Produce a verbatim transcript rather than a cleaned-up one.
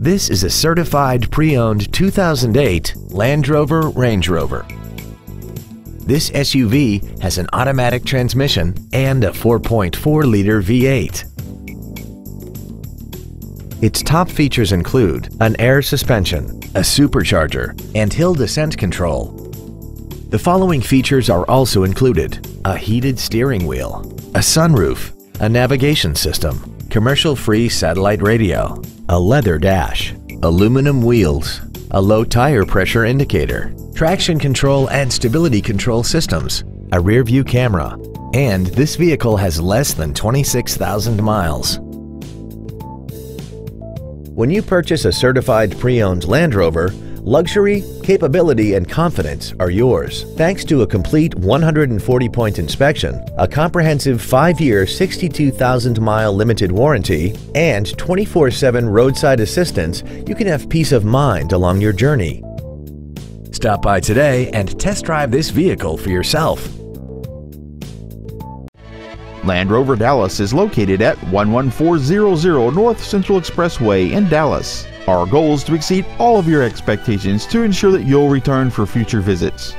This is a certified pre-owned two thousand eight Land Rover Range Rover. This S U V has an automatic transmission and a four point four liter V eight. Its top features include an air suspension, a supercharger, and hill descent control. The following features are also included: a heated steering wheel, a sunroof, a navigation system, commercial-free satellite radio, a leather dash, aluminum wheels, a low tire pressure indicator, traction control and stability control systems, a rear view camera, and this vehicle has less than twenty-six thousand miles. When you purchase a certified pre-owned Land Rover, luxury, capability, and confidence are yours. Thanks to a complete one hundred forty point inspection, a comprehensive five year, sixty-two thousand mile limited warranty, and twenty-four seven roadside assistance, you can have peace of mind along your journey. Stop by today and test drive this vehicle for yourself. Land Rover Dallas is located at one one four zero zero North Central Expressway in Dallas. Our goal is to exceed all of your expectations to ensure that you'll return for future visits.